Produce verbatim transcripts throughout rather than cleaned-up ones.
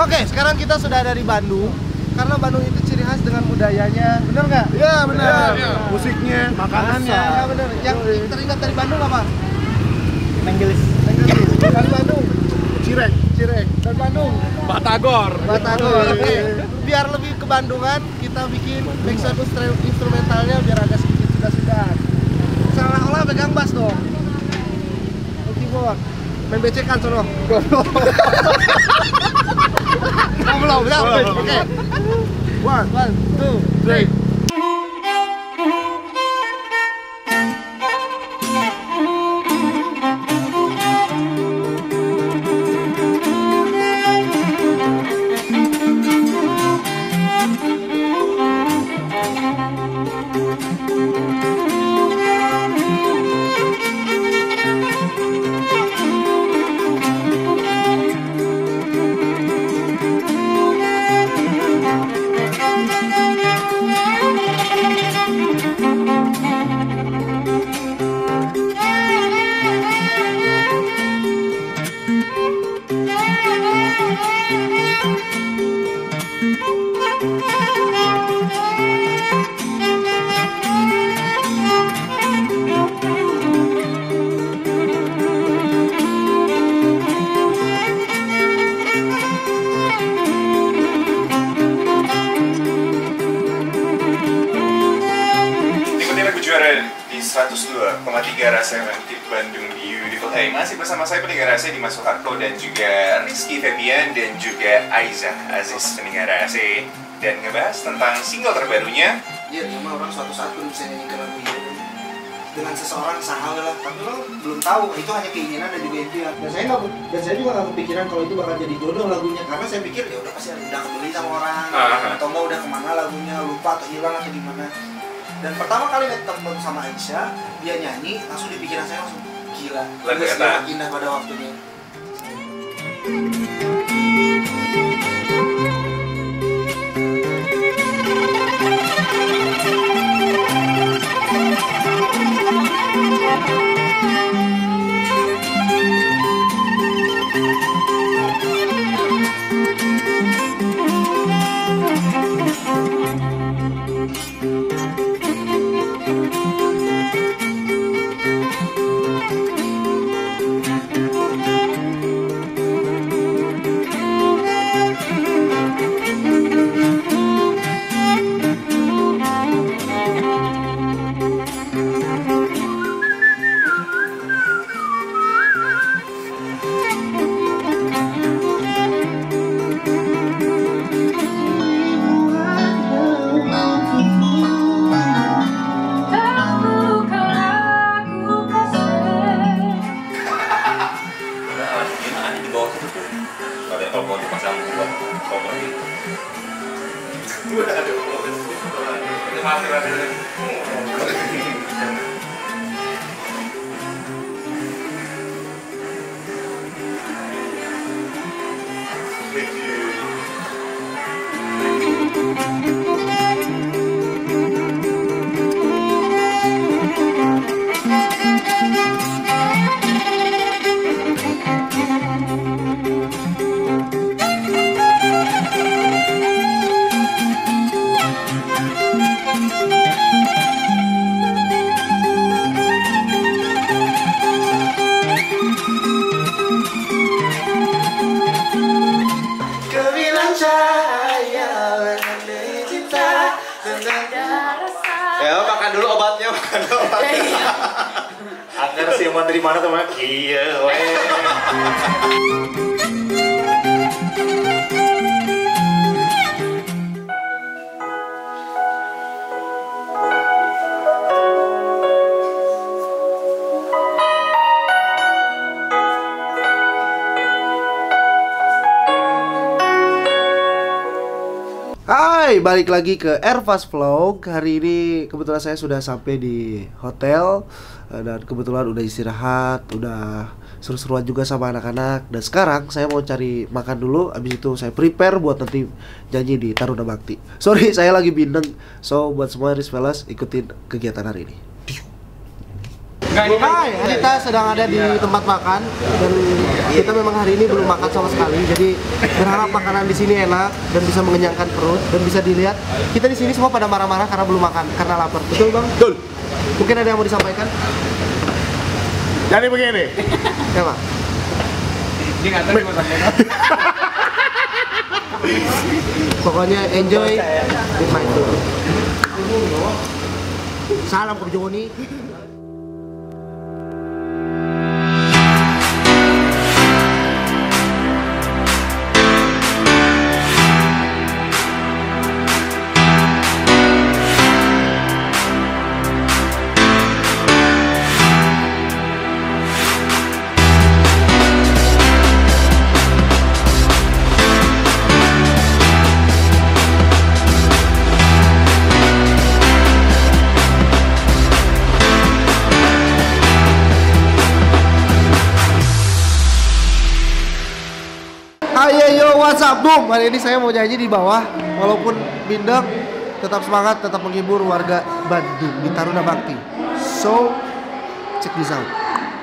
Oke, sekarang kita sudah ada di Bandung. Karena Bandung itu ciri khas dengan budayanya. Bener nggak? Iya, bener. Ya, ya. Musiknya, makanannya. Iya, bener. Yang teringat dari Bandung apa? Nenggelis. Nenggelis. Dari Bandung. Cireng. Cireng. Dari Bandung. Batagor. Batagor. Oke. Okay. Biar lebih ke Bandungan, kita bikin backsound instrumentalnya biar ada sedikit sudah-sudahan. Seolah-olah pegang bass dong. Keyboard. Main becekan sono. Belum, belum, belum. Oke. One, one, two, three. Dan juga Rizky Febian dan juga Aisyah Azis pendengar A C dan ngebahas tentang single terbarunya. Iya, cuma orang suatu saat pun bisa nyanyikan lagu itu dengan seseorang sahal lah, tapi lo belum tahu itu hanya keinginan dan juga impian. Dan saya nggak, dan saya juga nggak kepikiran kalau itu bakal jadi jodoh lagunya, karena saya pikir ya udah pasti udah kebeli sama orang uh-huh. atau mau udah kemana lagunya lupa atau hilang atau gimana. Dan pertama kali ketemu sama Aisyah, dia nyanyi langsung di pikiran saya langsung gila, lagu yang indah pada waktunya. Thank you. Dari mana teman? Iya, weh. Hai, balik lagi ke Air Fast Vlog. Hari ini kebetulan saya sudah sampai di hotel. Dan kebetulan udah istirahat, udah seru-seruan juga sama anak-anak. Dan sekarang saya mau cari makan dulu, abis itu saya prepare buat nanti janji di Taruna Bakti. Sorry, saya lagi bindeng. So, buat semua Rizfelous, ikutin kegiatan hari ini. Bukan, kita sedang ada di tempat makan dan kita memang hari ini belum makan sama sekali. Jadi berharap makanan di sini enak dan bisa mengenyangkan perut dan bisa dilihat kita di sini semua pada marah-marah karena belum makan karena lapar. Betul bang? Betul. Mungkin ada yang mau disampaikan? Jadi begini. Ya bang. Ini nggak tahu mau sampaikan. Pokoknya enjoy with my tour. Salam ke Joni. Boom. Hari ini saya mau janji di bawah, walaupun bindeng, tetap semangat, tetap menghibur warga Bandung di Taruna Bakti. So, check this out. Oh,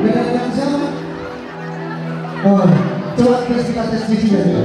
Dengan yang sama. Oh, coba terus kita tes giginya ya.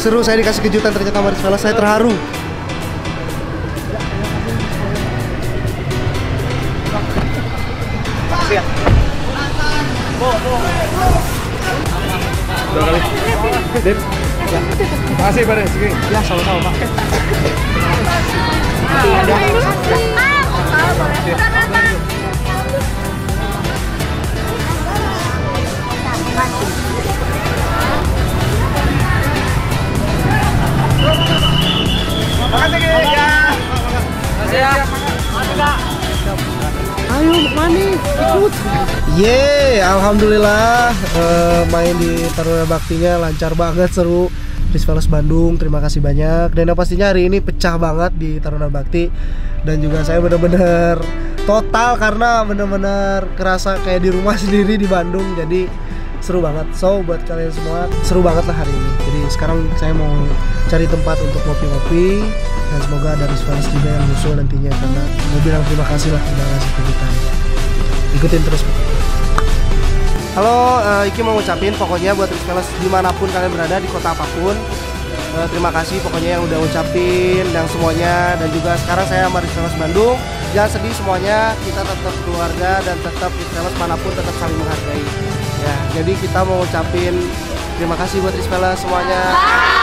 Seru, saya dikasih kejutan ternyata sama Rizfelous, saya terharu. Dua kali. Dip. Makasih Pak Riz. Ya, sama-sama Pak. Makasih ya. Makasih ya. Ayo mani ikut. Yeay, alhamdulillah uh, main di Taruna Baktinya lancar banget, seru. Rizfelous Bandung, terima kasih banyak. Dan yang pastinya hari ini pecah banget di Taruna Bakti. Dan juga saya benar-benar total karena benar-benar kerasa kayak di rumah sendiri di Bandung. Jadi seru banget, so buat kalian semua seru banget lah hari ini. Jadi sekarang saya mau cari tempat untuk ngopi-ngopi dan semoga ada Rizfelous juga yang musuh nantinya, karena mau bilang terima kasih lah udah ngasih kejutan. Ikutin terus. Halo, uh, Iki mau ngucapin pokoknya buat Rizfelous dimanapun kalian berada, di kota apapun, uh, terima kasih pokoknya yang udah ngucapin dan semuanya. Dan juga sekarang saya sama Rizfelous Bandung, jangan sedih semuanya, kita tetap keluarga dan tetap Rizfelous manapun tetap saling menghargai. Ya, jadi kita mau ucapin terima kasih buat Rizfelous semuanya.